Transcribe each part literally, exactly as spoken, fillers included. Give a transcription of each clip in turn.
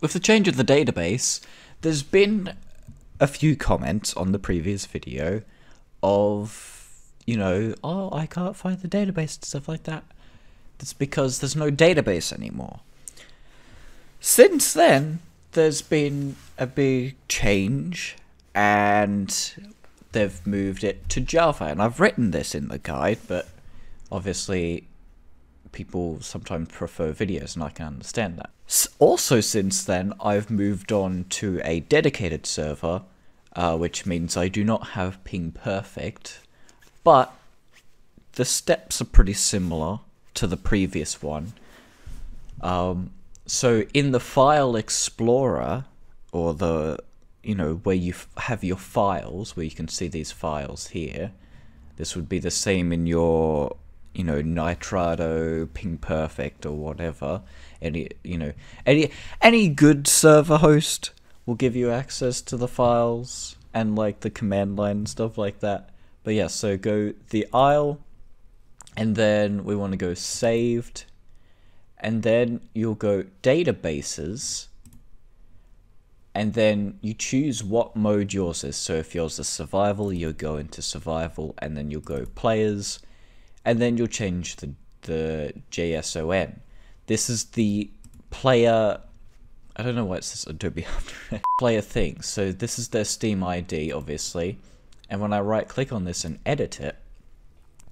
With the change of the database, there's been a few comments on the previous video of, you know, oh, I can't find the database and stuff like that. That's because there's no database anymore. Since then, there's been a big change and they've moved it to Java. And I've written this in the guide, but obviously people sometimes prefer videos and I can understand that. Also, since then, I've moved on to a dedicated server, uh, which means I do not have Ping Perfect, but the steps are pretty similar to the previous one. Um, so in the file explorer, or the, you know, where you f have your files, where you can see these files here, this would be the same in your, you know, Nitrado, Ping Perfect, or whatever. Any, you know, any any good server host will give you access to the files and like the command line and stuff like that. But yeah, so go the Isle, and then we want to go saved, and then you'll go databases, and then you choose what mode yours is. So if yours is survival, you'll go into survival, and then you'll go players. And then you'll change the, the JSON. This is the player, I don't know why it says Adobe After Effects, player thing. So this is their Steam I D, obviously. And when I right click on this and edit it,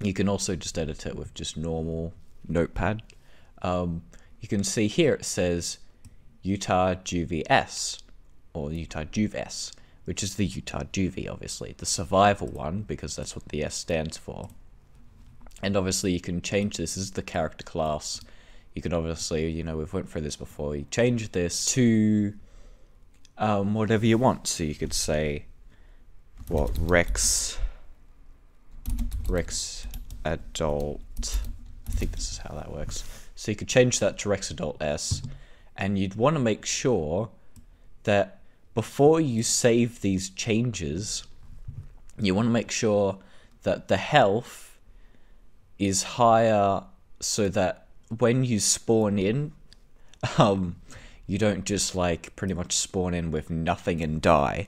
you can also just edit it with just normal notepad. Um, you can see here it says Utah Juvie S, or Utah Juvie S, which is the Utah Juvie, obviously. The survival one, because that's what the S stands for. And obviously you can change this. This is the character class. You can obviously, you know, we've went through this before. You change this to um, whatever you want. So you could say, what, Rex, Rex Adult. I think this is how that works. So you could change that to Rex Adult S. And you'd want to make sure that before you save these changes, you want to make sure that the health is higher, so that when you spawn in, um, you don't just like pretty much spawn in with nothing and die,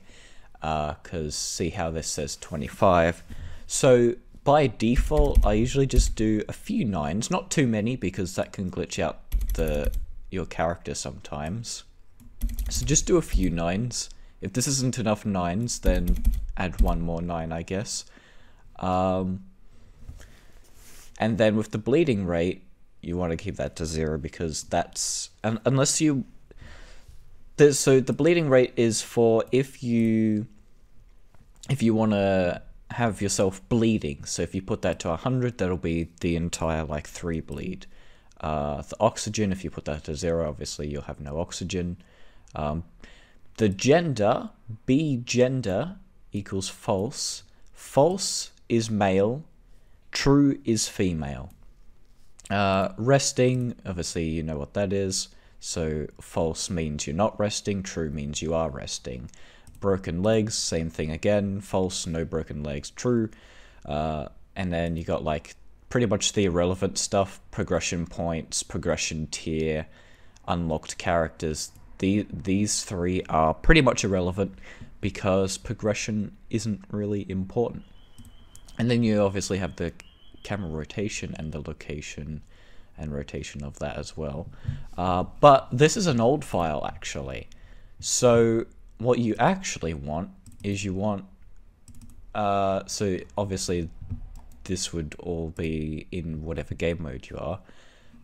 uh, because see how this says twenty-five. So by default, I usually just do a few nines, not too many, because that can glitch out the your character sometimes. So just do a few nines. If this isn't enough nines, then add one more nine, I guess. Um, And then with the bleeding rate, you want to keep that to zero, because that's, um, unless you, there's, so the bleeding rate is for if you, if you want to have yourself bleeding. So if you put that to one hundred, that'll be the entire like three bleed. Uh, the oxygen, if you put that to zero, obviously you'll have no oxygen. Um, the gender, B gender equals false. False is male. True is female. Uh, resting, obviously you know what that is. So false means you're not resting, true means you are resting. Broken legs, same thing again. False, no broken legs, true. Uh, and then you got like pretty much the irrelevant stuff, progression points, progression tier, unlocked characters. The, these three are pretty much irrelevant because progression isn't really important. And then you obviously have the camera rotation and the location and rotation of that as well. Uh, but this is an old file, actually. So what you actually want is you want... Uh, so obviously this would all be in whatever game mode you are.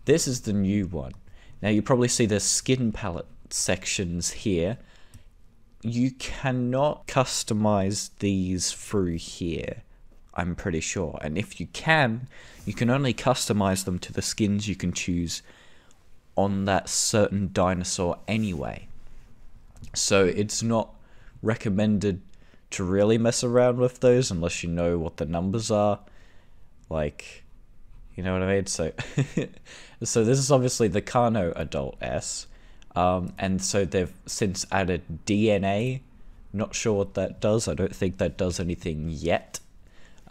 This is the new one. Now you probably see the skin palette sections here. You cannot customize these through here, I'm pretty sure. And if you can, you can only customize them to the skins you can choose on that certain dinosaur anyway. So it's not recommended to really mess around with those unless you know what the numbers are. Like, you know what I mean? So, so this is obviously the Carno Adult S. Um, and so they've since added D N A. Not sure what that does. I don't think that does anything yet.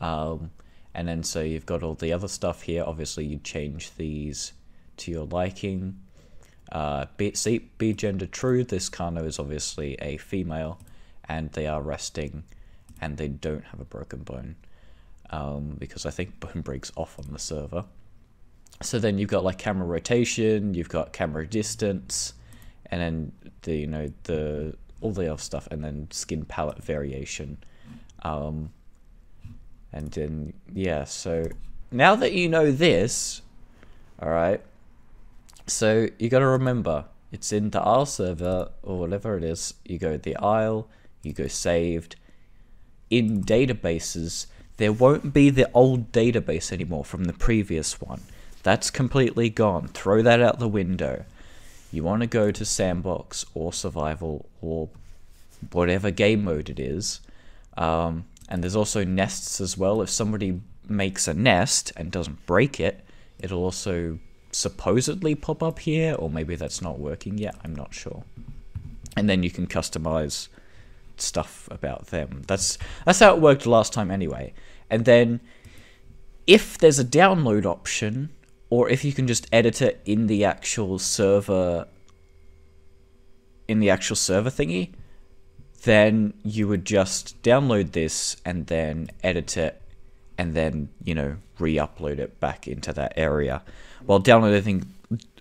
Um, and then so you've got all the other stuff here. Obviously you change these to your liking. Uh, be, see, be gender true, this Carno is obviously a female, and they are resting, and they don't have a broken bone, um, because I think bone breaks off on the server. So then you've got like camera rotation, you've got camera distance, and then the you know the all the other stuff, and then skin palette variation, um, and then yeah. So now that you know this, all right. So you got to remember, it's in the Isle server or whatever it is. You go the Isle, you go saved. In databases, there won't be the old database anymore from the previous one. That's completely gone. Throw that out the window. You want to go to sandbox or survival or whatever game mode it is. Um, and there's also nests as well. If somebody makes a nest and doesn't break it, it'll also supposedly pop up here, or maybe that's not working yet, I'm not sure. And then you can customize stuff about them. That's that's how it worked last time anyway. And then if there's a download option, or if you can just edit it in the actual server in the actual server thingy, then you would just download this and then edit it and then, you know, re-upload it back into that area. While downloading,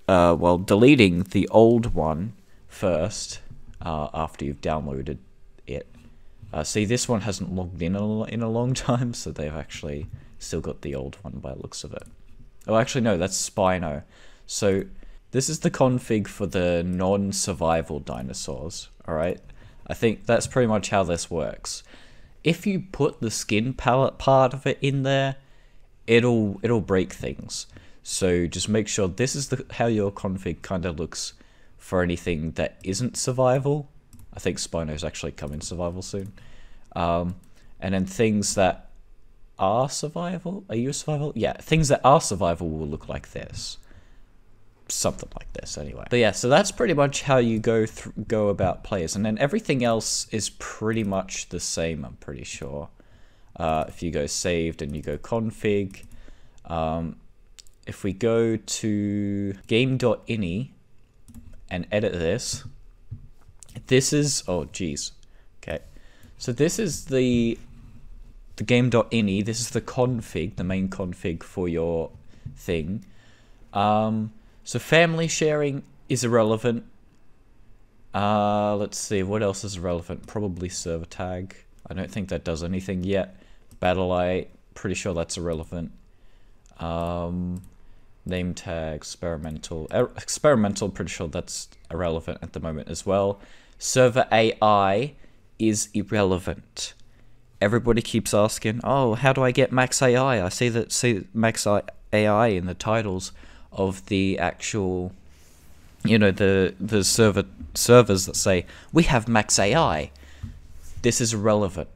uh, while deleting the old one first, uh, after you've downloaded it. Uh, see, this one hasn't logged in a, in a long time, so they've actually still got the old one by the looks of it. Oh, actually, no, that's Spino. So this is the config for the non-survival dinosaurs, all right? I think that's pretty much how this works. If you put the skin palette part of it in there, it'll it'll break things. So just make sure this is the, how your config kind of looks for anything that isn't survival. I think Spino's actually come in survival soon. Um, and then things that are survival, are you a survival? Yeah, things that are survival will look like this. Something like this anyway. But yeah, so that's pretty much how you go th go about players, and then everything else is pretty much the same, I'm pretty sure. Uh, if you go saved and you go config, um, if we go to game dot I N I and edit this, this is, oh geez, okay. So this is the, the game dot I N I, this is the config, the main config for your thing. Um, So family sharing is irrelevant. Uh, let's see, what else is relevant? Probably server tag. I don't think that does anything yet. Battle eye, pretty sure that's irrelevant. Um, name tag, experimental. Er, experimental, pretty sure that's irrelevant at the moment as well. Server A I is irrelevant. Everybody keeps asking, oh, how do I get max A I? I see that see max A I in the titles of the actual, you know, the the server servers that say we have max A I. This is irrelevant.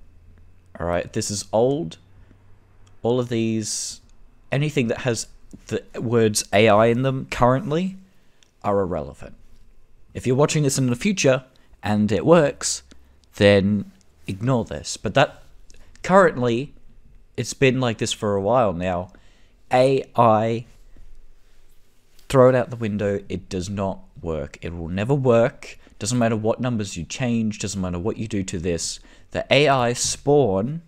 All right, this is old. All of these, anything that has the words A I in them currently, are irrelevant. If you're watching this in the future and it works, then ignore this. But that currently, it's been like this for a while now. A I. Throw it out the window, it does not work. It will never work. Doesn't matter what numbers you change, doesn't matter what you do to this. The A I spawn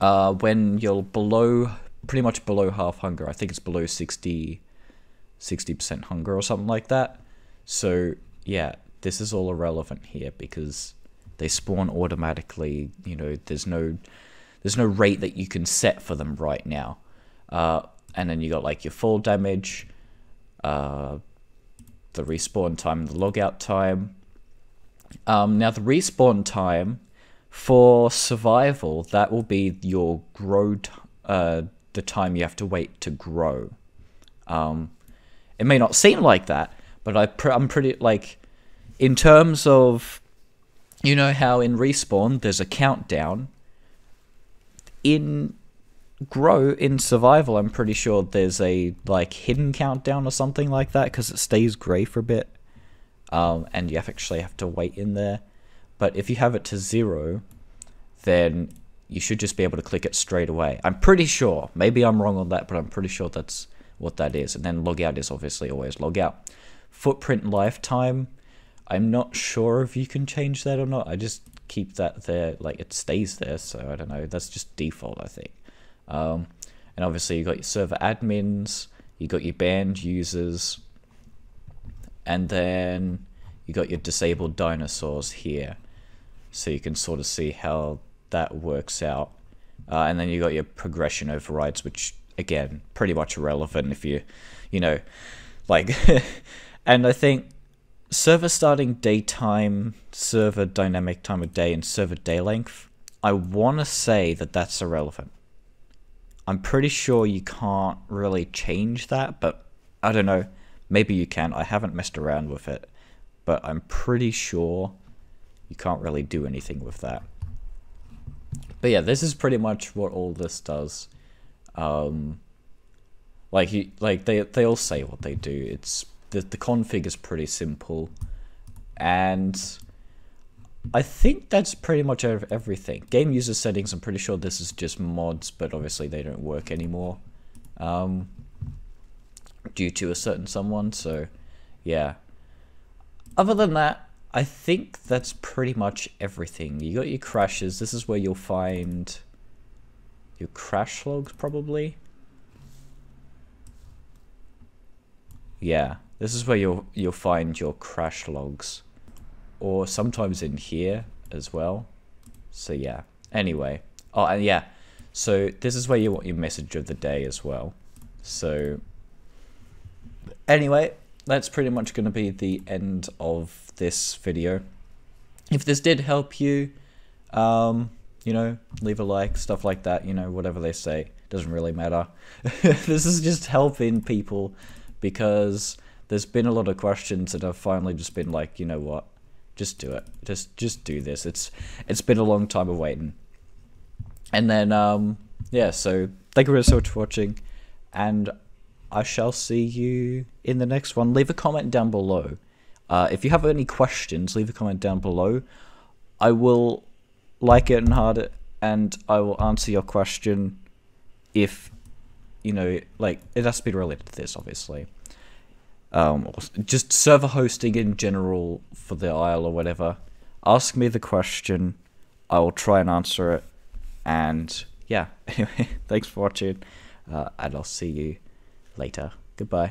uh, when you're below, pretty much below half hunger. I think it's below sixty percent hunger or something like that. So yeah, this is all irrelevant here because they spawn automatically. You know, there's no, there's no rate that you can set for them right now. Uh, and then you got like your fall damage, Uh, the respawn time, the logout time. Um, now the respawn time for survival, that will be your grow, t uh, the time you have to wait to grow. Um, it may not seem like that, but I pr I'm pretty, like, in terms of, you know how in respawn there's a countdown, in grow in survival I'm pretty sure there's a like hidden countdown or something like that, because it stays gray for a bit, um and you actually have to wait in there. But if you have it to zero, then you should just be able to click it straight away, I'm pretty sure. Maybe I'm wrong on that, but I'm pretty sure that's what that is. And then logout is obviously always logout. footprint lifetime, I'm not sure if you can change that or not. I just keep that there, like it stays there, so I don't know, that's just default, I think. Um, and obviously you got your server admins, you got your banned users, and then you got your disabled dinosaurs here. So you can sort of see how that works out. Uh, and then you got your progression overrides, which again, pretty much irrelevant if you, you know, like, and I think server starting daytime, server dynamic time of day, and server day length, I want to say that that's irrelevant. I'm pretty sure you can't really change that, but I don't know, maybe you can. I haven't messed around with it, but I'm pretty sure you can't really do anything with that. But yeah, this is pretty much what all this does. Um, like you, like they they all say what they do. It's the the config is pretty simple, and I think that's pretty much everything. Game user settings, I'm pretty sure this is just mods, but obviously they don't work anymore um, due to a certain someone. So yeah. Other than that, I think that's pretty much everything. You got your crashes. This is where you'll find your crash logs, probably. Yeah, this is where you'll you'll find your crash logs, or sometimes in here as well. So yeah. Anyway, oh and yeah, so this is where you want your message of the day as well. So anyway, that's pretty much going to be the end of this video. If this did help you, um, you know, leave a like, stuff like that, you know, whatever they say, doesn't really matter. This is just helping people because there's been a lot of questions that I've finally just been like, you know what, just do it. Just just do this. It's it's been a long time of waiting. And then, um, yeah, so thank you so much for watching, and I shall see you in the next one. Leave a comment down below. Uh, if you have any questions, leave a comment down below. I will like it and hard it, and I will answer your question if, you know, like, it has to be related to this, obviously. Um, just server hosting in general for the Isle or whatever. Ask me the question. I will try and answer it. And, yeah. Anyway, thanks for watching, uh, and I'll see you later. Goodbye.